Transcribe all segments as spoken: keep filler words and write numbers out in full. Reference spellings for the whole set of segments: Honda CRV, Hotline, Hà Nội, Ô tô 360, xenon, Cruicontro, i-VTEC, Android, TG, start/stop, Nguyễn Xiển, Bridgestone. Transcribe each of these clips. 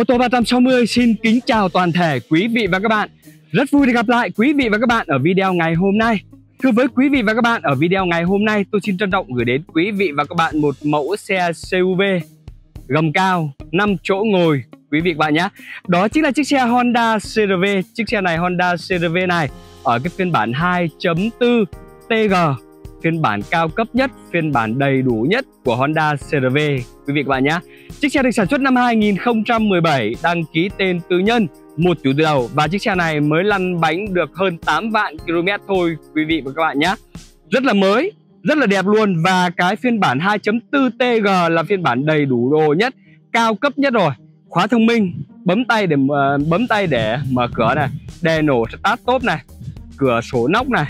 Ô tô ba trăm sáu mươi xin kính chào toàn thể quý vị và các bạn. Rất vui được gặp lại quý vị và các bạn ở video ngày hôm nay. Thưa với quý vị và các bạn, ở video ngày hôm nay tôi xin trân trọng gửi đến quý vị và các bạn một mẫu xe xê u vê gầm cao năm chỗ ngồi quý vị và các bạn nhé. Đó chính là chiếc xe Honda xê rờ vê. Chiếc xe này Honda xê rờ vê này ở cái phiên bản hai chấm bốn T G, phiên bản cao cấp nhất, phiên bản đầy đủ nhất của Honda xê rờ vê quý vị các bạn nhé. Chiếc xe được sản xuất năm hai nghìn không trăm mười bảy, đăng ký tên tư nhân, một chủ từ đầu, và chiếc xe này mới lăn bánh được hơn tám vạn ki lô mét thôi quý vị và các bạn nhé. Rất là mới, rất là đẹp luôn, và cái phiên bản hai chấm bốn T G là phiên bản đầy đủ đồ nhất, cao cấp nhất rồi. Khóa thông minh, bấm tay để bấm tay để mở cửa này, đèn nổ start top này, cửa sổ nóc này.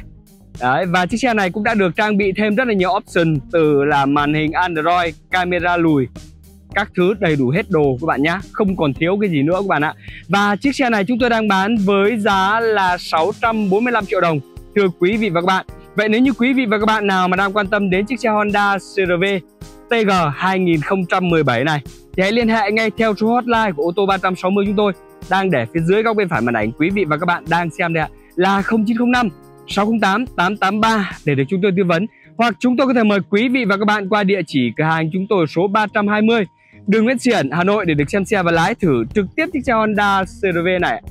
Đấy, và chiếc xe này cũng đã được trang bị thêm rất là nhiều option, từ là màn hình Android, camera lùi, các thứ đầy đủ hết đồ các bạn nhé, không còn thiếu cái gì nữa các bạn ạ. Và chiếc xe này chúng tôi đang bán với giá là sáu trăm bốn mươi lăm triệu đồng, thưa quý vị và các bạn. Vậy nếu như quý vị và các bạn nào mà đang quan tâm đến chiếc xe Honda xê rờ vê tê giê hai nghìn không trăm mười bảy này thì hãy liên hệ ngay theo số hotline của ô tô ba trăm sáu mươi chúng tôi đang để phía dưới góc bên phải màn ảnh quý vị và các bạn đang xem đây ạ, là không chín không năm sáu không tám tám tám ba để được chúng tôi tư vấn. Hoặc chúng tôi có thể mời quý vị và các bạn qua địa chỉ cửa hàng chúng tôi số ba trăm hai mươi đường Nguyễn Xiển, Hà Nội để được xem xe và lái thử trực tiếp chiếc xe Honda xê rờ vê này.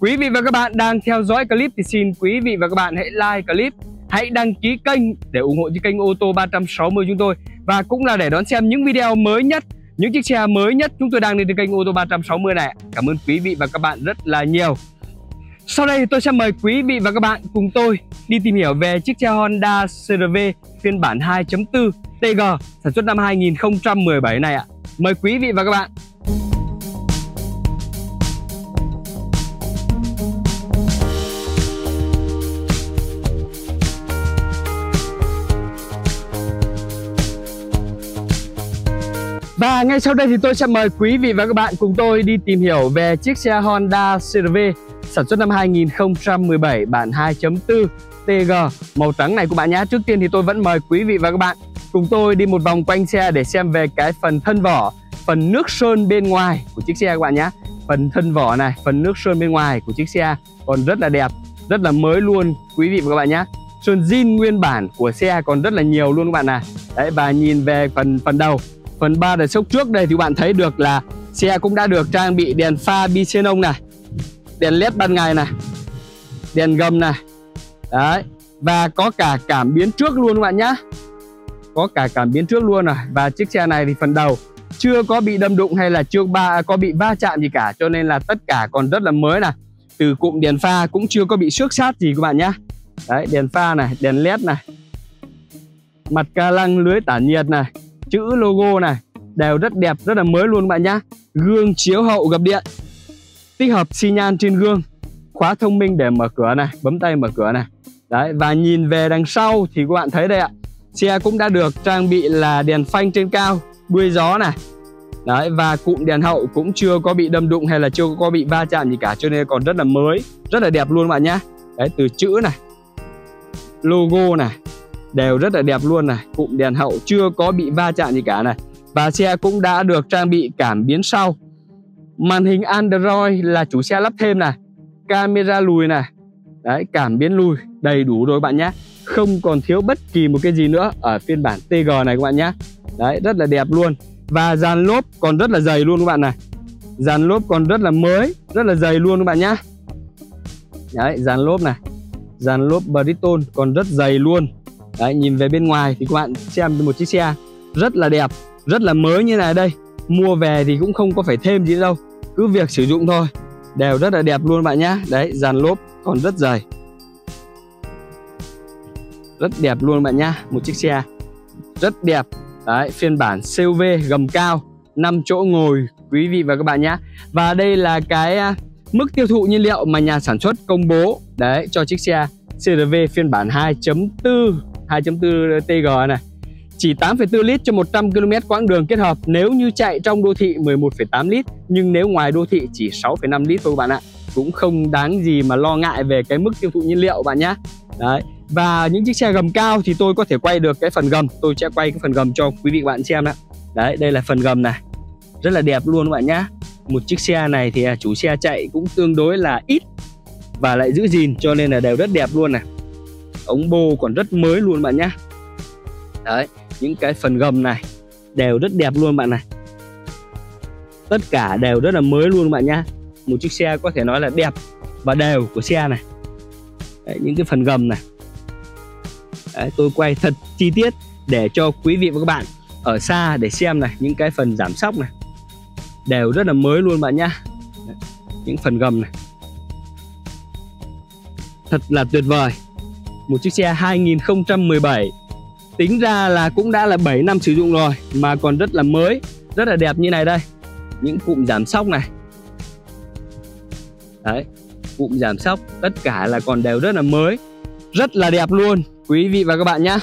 Quý vị và các bạn đang theo dõi clip thì xin quý vị và các bạn hãy like clip, hãy đăng ký kênh để ủng hộ cho kênh ô tô ba trăm sáu mươi chúng tôi, và cũng là để đón xem những video mới nhất, những chiếc xe mới nhất chúng tôi đang lên trên kênh ô tô ba trăm sáu mươi này. Cảm ơn quý vị và các bạn rất là nhiều. Sau đây tôi sẽ mời quý vị và các bạn cùng tôi đi tìm hiểu về chiếc xe Honda xê rờ vê phiên bản hai chấm bốn T G sản xuất năm hai nghìn không trăm mười bảy này ạ. Mời quý vị và các bạn. Và ngay sau đây thì tôi sẽ mời quý vị và các bạn cùng tôi đi tìm hiểu về chiếc xe Honda xê rờ vê sản xuất năm hai nghìn không trăm mười bảy bản hai chấm bốn T G màu trắng này của bạn nhé. Trước tiên thì tôi vẫn mời quý vị và các bạn cùng tôi đi một vòng quanh xe để xem về cái phần thân vỏ, phần nước sơn bên ngoài của chiếc xe các bạn nhé. Phần thân vỏ này, phần nước sơn bên ngoài của chiếc xe còn rất là đẹp, rất là mới luôn quý vị và các bạn nhé. Sơn zin nguyên bản của xe còn rất là nhiều luôn các bạn này. Đấy, và nhìn về phần phần đầu, phần ba đợt sốc trước đây thì các bạn thấy được là xe cũng đã được trang bị đèn pha bi xenon này, đèn led ban ngày này, đèn gầm này. Đấy, và có cả cảm biến trước luôn các bạn nhá. Có cả cảm biến trước luôn này. Và chiếc xe này thì phần đầu chưa có bị đâm đụng hay là chưa ba có bị va chạm gì cả, cho nên là tất cả còn rất là mới này. Từ cụm đèn pha cũng chưa có bị xước sát gì các bạn nhá. Đấy, đèn pha này, đèn led này, mặt ca lăng, lưới tản nhiệt này, chữ logo này đều rất đẹp, rất là mới luôn các bạn nhá. Gương chiếu hậu gập điện, tích hợp xi nhan trên gương, khóa thông minh để mở cửa này, bấm tay mở cửa này, Đấy, và nhìn về đằng sau thì các bạn thấy đây ạ, xe cũng đã được trang bị là đèn phanh trên cao, đuôi gió này. Đấy, và cụm đèn hậu cũng chưa có bị đâm đụng hay là chưa có bị va chạm gì cả, cho nên còn rất là mới, rất là đẹp luôn các bạn nhé. Đấy, từ chữ này, logo này, đều rất là đẹp luôn này, cụm đèn hậu chưa có bị va chạm gì cả này. Và xe cũng đã được trang bị cảm biến sau, màn hình Android là chủ xe lắp thêm này, camera lùi này, đấy, cảm biến lùi, đầy đủ rồi bạn nhé. Không còn thiếu bất kỳ một cái gì nữa ở phiên bản tê giê này các bạn nhé. Đấy, rất là đẹp luôn. Và dàn lốp còn rất là dày luôn các bạn này, dàn lốp còn rất là mới, rất là dày luôn các bạn nhé. Đấy, dàn lốp này, dàn lốp Bridgestone còn rất dày luôn. Đấy, nhìn về bên ngoài thì các bạn xem một chiếc xe rất là đẹp, rất là mới như này đây. Mua về thì cũng không có phải thêm gì đâu, cứ việc sử dụng thôi, đều rất là đẹp luôn bạn nhé. Đấy, dàn lốp còn rất dày, rất đẹp luôn bạn nhá, một chiếc xe rất đẹp. Đấy, phiên bản xê u vê gầm cao, năm chỗ ngồi quý vị và các bạn nhá. Và đây là cái mức tiêu thụ nhiên liệu mà nhà sản xuất công bố đấy cho chiếc xe xê rờ vê phiên bản hai chấm bốn tê giê này, chỉ tám phẩy bốn lít cho một trăm ki lô mét quãng đường kết hợp. Nếu như chạy trong đô thị mười một phẩy tám lít, nhưng nếu ngoài đô thị chỉ sáu phẩy năm lít thôi các bạn ạ. Cũng không đáng gì mà lo ngại về cái mức tiêu thụ nhiên liệu bạn nhá. Đấy, và những chiếc xe gầm cao thì tôi có thể quay được cái phần gầm, tôi sẽ quay cái phần gầm cho quý vị bạn xem ạ. Đấy, đây là phần gầm này, rất là đẹp luôn các bạn nhá. Một chiếc xe này thì chủ xe chạy cũng tương đối là ít và lại giữ gìn, cho nên là đều rất đẹp luôn này. Ống bô còn rất mới luôn bạn nhá. Đấy, những cái phần gầm này đều rất đẹp luôn bạn này, tất cả đều rất là mới luôn bạn nhá. Một chiếc xe có thể nói là đẹp và đều của xe này. Đấy, những cái phần gầm này. Đấy, tôi quay thật chi tiết để cho quý vị và các bạn ở xa để xem này, những cái phần giảm sóc này đều rất là mới luôn bạn nhá. Đấy, những phần gầm này thật là tuyệt vời. Một chiếc xe hai nghìn không trăm mười bảy tính ra là cũng đã là bảy năm sử dụng rồi mà còn rất là mới, rất là đẹp như này đây. Những cụm giảm sóc này, đấy, cụm giảm sóc tất cả là còn đều rất là mới, rất là đẹp luôn quý vị và các bạn nhé.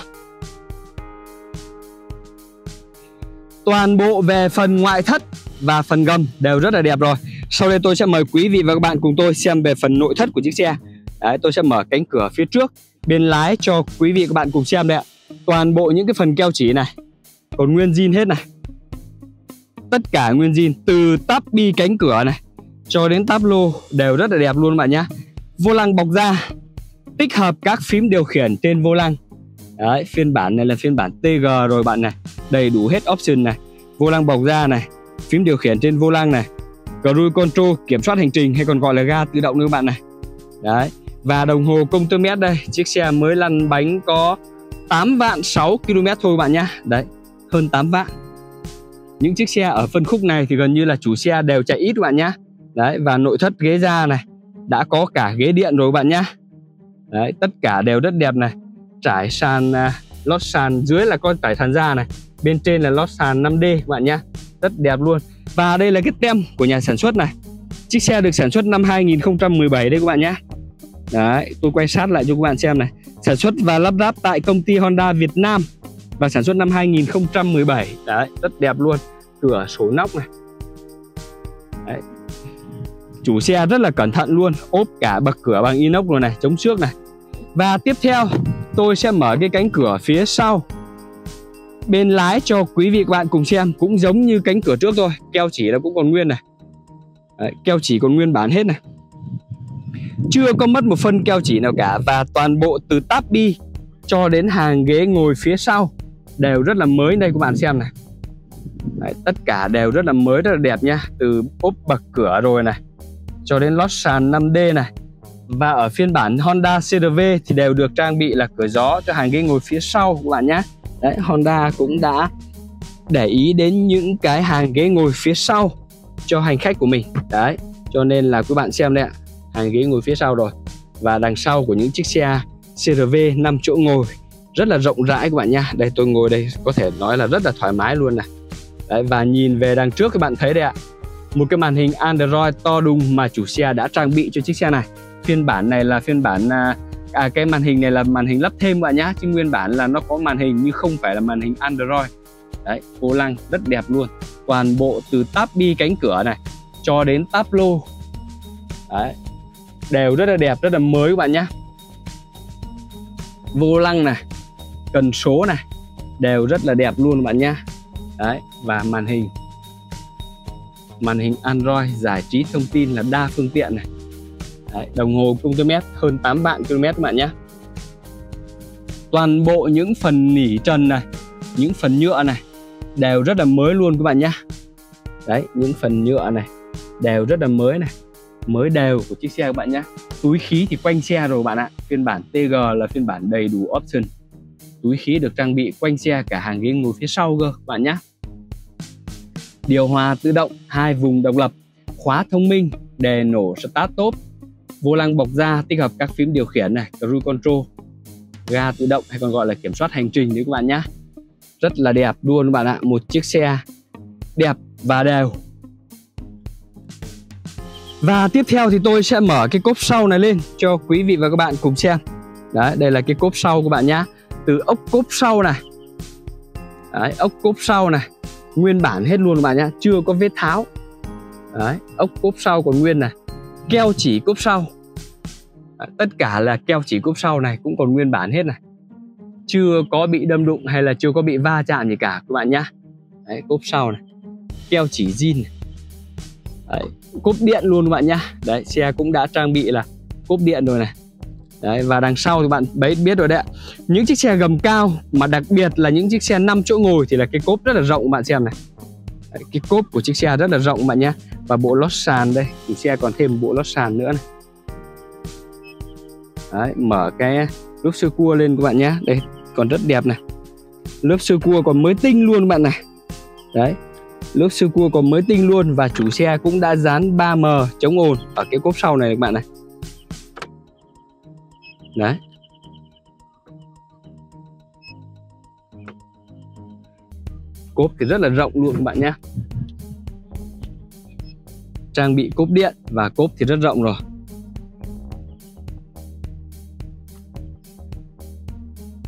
Toàn bộ về phần ngoại thất và phần gầm đều rất là đẹp rồi. Sau đây tôi sẽ mời quý vị và các bạn cùng tôi xem về phần nội thất của chiếc xe. Đấy, tôi sẽ mở cánh cửa phía trước bên lái cho quý vị và các bạn cùng xem đây ạ. Toàn bộ những cái phần keo chỉ này còn nguyên zin hết này, tất cả nguyên zin, từ táp bi cánh cửa này cho đến táp lô đều rất là đẹp luôn bạn nhé. Vô lăng bọc da, tích hợp các phím điều khiển trên vô lăng. Đấy, phiên bản này là phiên bản tê giê rồi bạn này, đầy đủ hết option này, vô lăng bọc da này, phím điều khiển trên vô lăng này, cruise control, kiểm soát hành trình hay còn gọi là ga tự động nữa bạn này. Đấy, và đồng hồ công tơ mét đây, chiếc xe mới lăn bánh có tám vạn sáu ki lô mét thôi bạn nhá. Đấy, hơn tám vạn. Những chiếc xe ở phân khúc này thì gần như là chủ xe đều chạy ít bạn nhá. Đấy, và nội thất ghế da này, đã có cả ghế điện rồi bạn nhá. Đấy, tất cả đều rất đẹp này. Trải sàn, uh, lót sàn dưới là con trải sàn da này, bên trên là lót sàn năm D bạn nhá. Rất đẹp luôn. Và đây là cái tem của nhà sản xuất này. Chiếc xe được sản xuất năm hai nghìn không trăm mười bảy đây các bạn nhá. Đấy, tôi quay sát lại cho các bạn xem này. Sản xuất và lắp ráp tại công ty Honda Việt Nam và sản xuất năm hai nghìn không trăm mười bảy. Đấy, rất đẹp luôn. Cửa sổ nóc này. Đấy, chủ xe rất là cẩn thận luôn, ốp cả bậc cửa bằng inox rồi này, chống xước này. Và tiếp theo tôi sẽ mở cái cánh cửa phía sau bên lái cho quý vị các bạn cùng xem. Cũng giống như cánh cửa trước thôi, keo chỉ là cũng còn nguyên này. Đấy, keo chỉ còn nguyên bản hết này, chưa có mất một phân keo chỉ nào cả. Và toàn bộ từ táp bi cho đến hàng ghế ngồi phía sau đều rất là mới đây các bạn xem này. Đấy, tất cả đều rất là mới, rất là đẹp nha. Từ ốp bậc cửa rồi này cho đến lót sàn năm D này. Và ở phiên bản Honda xê rờ vê thì đều được trang bị là cửa gió cho hàng ghế ngồi phía sau các bạn nhé. Đấy, Honda cũng đã để ý đến những cái hàng ghế ngồi phía sau cho hành khách của mình. Đấy, cho nên là các bạn xem đây ạ, hàng ghế ngồi phía sau rồi. Và đằng sau của những chiếc xe xê rờ vê năm chỗ ngồi rất là rộng rãi các bạn nha. Đây, tôi ngồi đây có thể nói là rất là thoải mái luôn này. Đấy, và nhìn về đằng trước các bạn thấy đây ạ, một cái màn hình Android to đùng mà chủ xe đã trang bị cho chiếc xe này. Phiên bản này là phiên bản à, cái màn hình này là màn hình lắp thêm bạn nhá, chứ nguyên bản là nó có màn hình nhưng không phải là màn hình Android. Đấy, vô lăng rất đẹp luôn, toàn bộ từ tab bi cánh cửa này cho đến tab lô đấy, đều rất là đẹp, rất là mới các bạn nhá. Vô lăng này, cần số này đều rất là đẹp luôn các bạn nhá. Đấy, và màn hình màn hình Android, giải trí thông tin là đa phương tiện này. Đấy, đồng hồ km hơn tám vạn ki lô mét các bạn nhé. Toàn bộ những phần nỉ trần này, những phần nhựa này đều rất là mới luôn các bạn nhé. Đấy, những phần nhựa này đều rất là mới này, mới đều của chiếc xe các bạn nhé. Túi khí thì quanh xe rồi bạn ạ. Phiên bản tê giê là phiên bản đầy đủ option. Túi khí được trang bị quanh xe, cả hàng ghế ngồi phía sau cơ các bạn nhé. Điều hòa tự động hai vùng độc lập, khóa thông minh, đề nổ start top, vô lăng bọc da tích hợp các phím điều khiển này, cruise control, ga tự động hay còn gọi là kiểm soát hành trình đấy các bạn nhé. Rất là đẹp luôn các bạn ạ, một chiếc xe đẹp và đều. Và tiếp theo thì tôi sẽ mở cái cốp sau này lên cho quý vị và các bạn cùng xem. Đấy, đây là cái cốp sau các bạn nhé. Từ ốc cốp sau này, đấy, ốc cốp sau này nguyên bản hết luôn các bạn nhé, chưa có vết tháo. Đấy, ốc cốp sau còn nguyên này, keo chỉ cốp sau, tất cả là keo chỉ cốp sau này cũng còn nguyên bản hết này, chưa có bị đâm đụng hay là chưa có bị va chạm gì cả các bạn nhá. Đấy, cốp sau này, keo chỉ zin này. Đấy, cốp điện luôn các bạn nhá. Đấy, xe cũng đã trang bị là cốp điện rồi này. Đấy, và đằng sau thì bạn biết rồi đấy, những chiếc xe gầm cao mà đặc biệt là những chiếc xe năm chỗ ngồi thì là cái cốp rất là rộng bạn xem này. Đấy, cái cốp của chiếc xe rất là rộng bạn nhé. Và bộ lót sàn đây, thì xe còn thêm bộ lót sàn nữa này. Đấy, mở cái lớp sơ cua lên các bạn nhé. Đây, còn rất đẹp này. Lớp sơ cua còn mới tinh luôn các bạn này. Đấy, lớp sơ cua còn mới tinh luôn. Và chủ xe cũng đã dán ba em chống ồn ở cái cốp sau này các bạn này. Đấy, cốp thì rất là rộng luôn các bạn nhé. Trang bị cốp điện và cốp thì rất rộng rồi.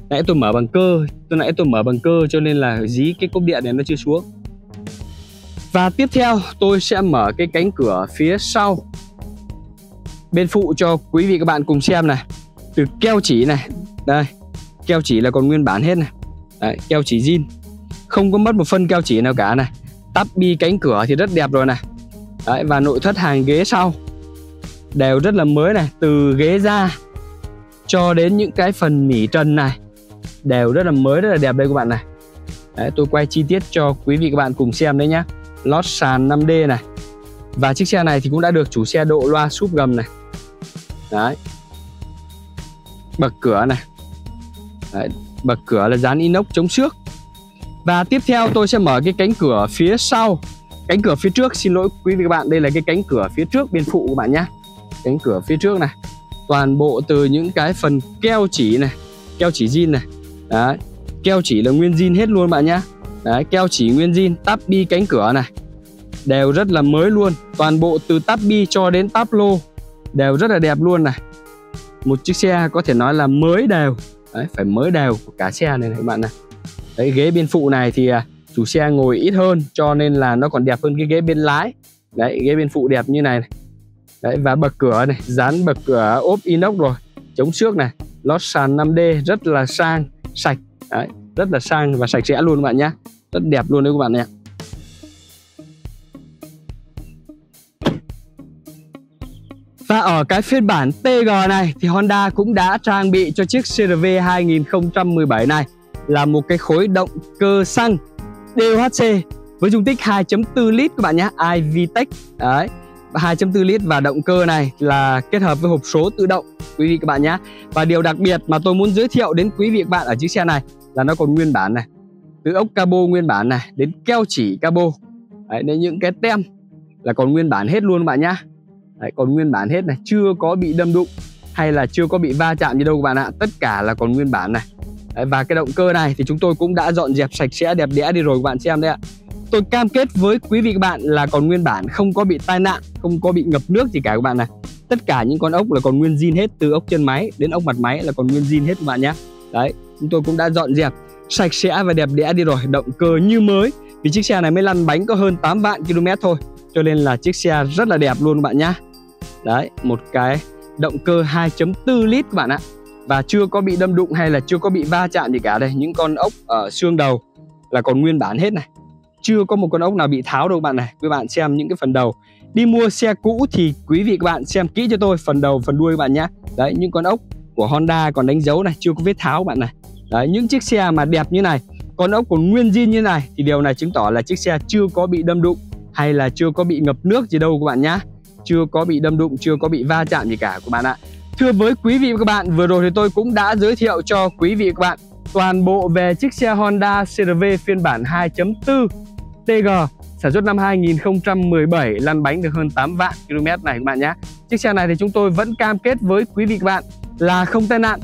Nãy tôi mở bằng cơ, tôi nãy tôi mở bằng cơ cho nên là dí cái cốp điện này nó chưa xuống. Và tiếp theo tôi sẽ mở cái cánh cửa phía sau bên phụ cho quý vị các bạn cùng xem này. Từ keo chỉ này, đây, keo chỉ là còn nguyên bản hết này. Đấy, keo chỉ zin, không có mất một phân keo chỉ nào cả này. Tắp bi cánh cửa thì rất đẹp rồi này. Đấy, và nội thất hàng ghế sau đều rất là mới này, từ ghế da cho đến những cái phần nỉ trần này đều rất là mới, rất là đẹp đây các bạn này. Đấy, tôi quay chi tiết cho quý vị các bạn cùng xem đấy nhá. Lót sàn năm D này. Và chiếc xe này thì cũng đã được chủ xe độ loa súp gầm này. Đấy, bậc cửa này. Đấy, bậc cửa là dán inox chống xước. Và tiếp theo tôi sẽ mở cái cánh cửa phía sau. Cánh cửa phía trước, xin lỗi quý vị các bạn, đây là cái cánh cửa phía trước bên phụ các bạn nhé. Cánh cửa phía trước này, toàn bộ từ những cái phần keo chỉ này, keo chỉ zin này. Đấy, keo chỉ là nguyên zin hết luôn bạn nhé. Đấy, keo chỉ nguyên zin, tab bi cánh cửa này đều rất là mới luôn. Toàn bộ từ tab bi cho đến tab lô đều rất là đẹp luôn này. Một chiếc xe có thể nói là mới đều. Đấy, phải mới đều của cả xe này, này các bạn này. Đấy, ghế bên phụ này thì chủ xe ngồi ít hơn cho nên là nó còn đẹp hơn cái ghế bên lái. Đấy, ghế bên phụ đẹp như này, này. Đấy, và bậc cửa này, dán bậc cửa ốp inox rồi, chống xước này, lót sàn năm D rất là sang, sạch. Đấy, rất là sang và sạch sẽ luôn các bạn nhé. Rất đẹp luôn đấy các bạn nhé. Và ở cái phiên bản tê giê này thì Honda cũng đã trang bị cho chiếc xê rờ vê hai không một bảy này là một cái khối động cơ xăng đê ô hát xê với dung tích hai phẩy bốn lít các bạn nhé, i-VTEC. Đấy, hai phẩy bốn lít và động cơ này là kết hợp với hộp số tự động quý vị các bạn nhé. Và điều đặc biệt mà tôi muốn giới thiệu đến quý vị các bạn ở chiếc xe này là nó còn nguyên bản này, từ ốc cabo nguyên bản này đến keo chỉ cabo. Đấy, đến những cái tem là còn nguyên bản hết luôn các bạn nhé. Đấy, còn nguyên bản hết này, chưa có bị đâm đụng hay là chưa có bị va chạm gì đâu các bạn ạ. Tất cả là còn nguyên bản này. Đấy, và cái động cơ này thì chúng tôi cũng đã dọn dẹp sạch sẽ đẹp đẽ đi rồi các bạn xem đây ạ. Tôi cam kết với quý vị các bạn là còn nguyên bản, không có bị tai nạn, không có bị ngập nước gì cả các bạn này. Tất cả những con ốc là còn nguyên zin hết, từ ốc chân máy đến ốc mặt máy là còn nguyên zin hết các bạn nhé. Đấy, chúng tôi cũng đã dọn dẹp sạch sẽ và đẹp đẽ đi rồi, động cơ như mới. Vì chiếc xe này mới lăn bánh có hơn tám vạn ki lô mét thôi, cho nên là chiếc xe rất là đẹp luôn các bạn nhé. Đấy, một cái động cơ hai chấm bốn lít các bạn ạ. Và chưa có bị đâm đụng hay là chưa có bị va chạm gì cả đây. Những con ốc ở xương đầu là còn nguyên bản hết này. Chưa có một con ốc nào bị tháo đâu các bạn này. Các bạn xem những cái phần đầu. Đi mua xe cũ thì quý vị các bạn xem kỹ cho tôi phần đầu, phần đuôi các bạn nhé. Đấy, những con ốc của Honda còn đánh dấu này, chưa có vết tháo các bạn này. Đấy, những chiếc xe mà đẹp như này, con ốc còn nguyên zin như này thì điều này chứng tỏ là chiếc xe chưa có bị đâm đụng hay là chưa có bị ngập nước gì đâu các bạn nhé. Chưa có bị đâm đụng, chưa có bị va chạm gì cả các bạn ạ. Thưa với quý vị và các bạn, vừa rồi thì tôi cũng đã giới thiệu cho quý vị và các bạn toàn bộ về chiếc xe Honda xê rờ vê phiên bản hai chấm bốn T G sản xuất năm hai nghìn không trăm mười bảy, lăn bánh được hơn tám vạn ki lô mét này các bạn nhé. Chiếc xe này thì chúng tôi vẫn cam kết với quý vị và các bạn là không tai nạn,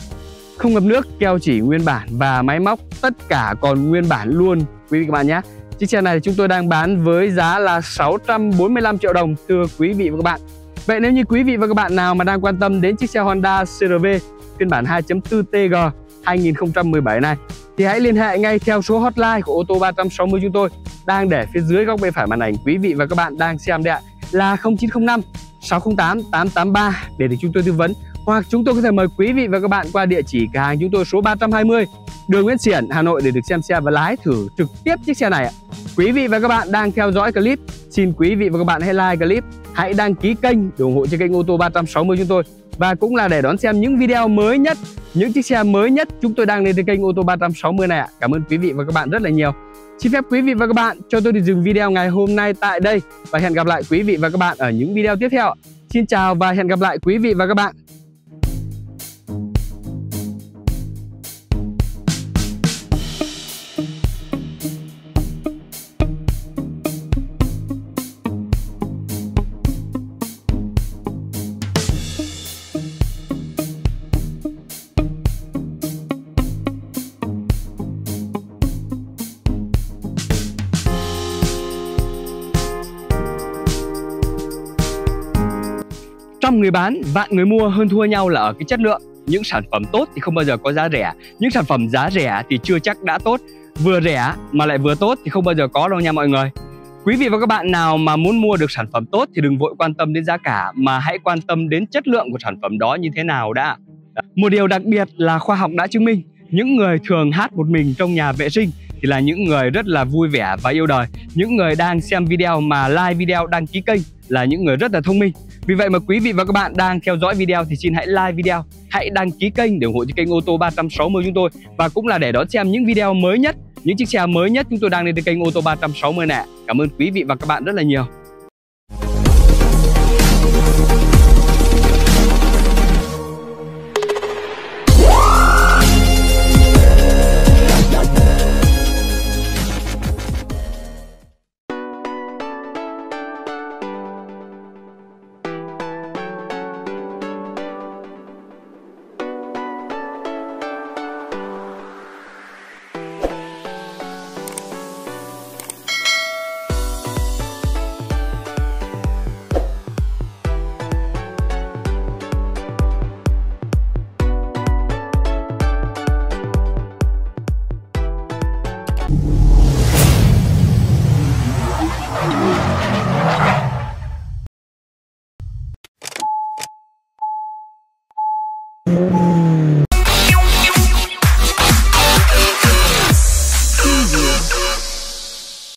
không ngập nước, keo chỉ nguyên bản và máy móc tất cả còn nguyên bản luôn quý vị các bạn nhé. Chiếc xe này thì chúng tôi đang bán với giá là sáu trăm bốn mươi lăm triệu đồng thưa quý vị và các bạn. Vậy nếu như quý vị và các bạn nào mà đang quan tâm đến chiếc xe Honda xê rờ vê phiên bản hai chấm bốn T G hai nghìn không trăm mười bảy này thì hãy liên hệ ngay theo số hotline của Ô tô ba sáu không chúng tôi đang để phía dưới góc bên phải màn ảnh quý vị và các bạn đang xem đây ạ, là không chín không năm sáu không tám tám tám ba để được chúng tôi tư vấn, hoặc chúng tôi có thể mời quý vị và các bạn qua địa chỉ cửa hàng chúng tôi số ba trăm hai mươi đường Nguyễn Xiển, Hà Nội để được xem xe và lái thử trực tiếp chiếc xe này ạ. Quý vị và các bạn đang theo dõi clip, xin quý vị và các bạn hãy like clip, hãy đăng ký kênh để ủng hộ cho kênh Ô tô ba sáu không chúng tôi, và cũng là để đón xem những video mới nhất, những chiếc xe mới nhất chúng tôi đang lên trên kênh Ô tô ba sáu không này ạ. Cảm ơn quý vị và các bạn rất là nhiều. Xin phép quý vị và các bạn cho tôi đi dừng video ngày hôm nay tại đây và hẹn gặp lại quý vị và các bạn ở những video tiếp theo. Xin chào và hẹn gặp lại quý vị và các bạn. Người bán, vạn người mua, hơn thua nhau là ở cái chất lượng. Những sản phẩm tốt thì không bao giờ có giá rẻ. Những sản phẩm giá rẻ thì chưa chắc đã tốt. Vừa rẻ mà lại vừa tốt thì không bao giờ có đâu nha mọi người. Quý vị và các bạn nào mà muốn mua được sản phẩm tốt thì đừng vội quan tâm đến giá cả, mà hãy quan tâm đến chất lượng của sản phẩm đó như thế nào đã. Một điều đặc biệt là khoa học đã chứng minh, những người thường hát một mình trong nhà vệ sinh thì là những người rất là vui vẻ và yêu đời. Những người đang xem video mà like video, đăng ký kênh là những người rất là thông minh. Vì vậy mà quý vị và các bạn đang theo dõi video thì xin hãy like video, hãy đăng ký kênh để ủng hộ cho kênh Ô tô ba sáu không chúng tôi, và cũng là để đón xem những video mới nhất, những chiếc xe mới nhất chúng tôi đang lên trên kênh Ô tô ba sáu không nè. Cảm ơn quý vị và các bạn rất là nhiều.